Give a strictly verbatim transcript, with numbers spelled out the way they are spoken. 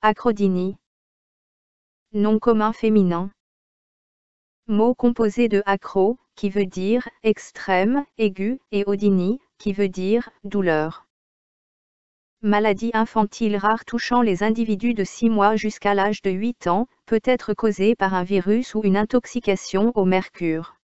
Acrodynie. Nom commun féminin. Mot composé de acro, qui veut dire extrême, aigu, et odynie, qui veut dire douleur. Maladie infantile rare touchant les individus de six mois jusqu'à l'âge de huit ans, peut être causée par un virus ou une intoxication au mercure.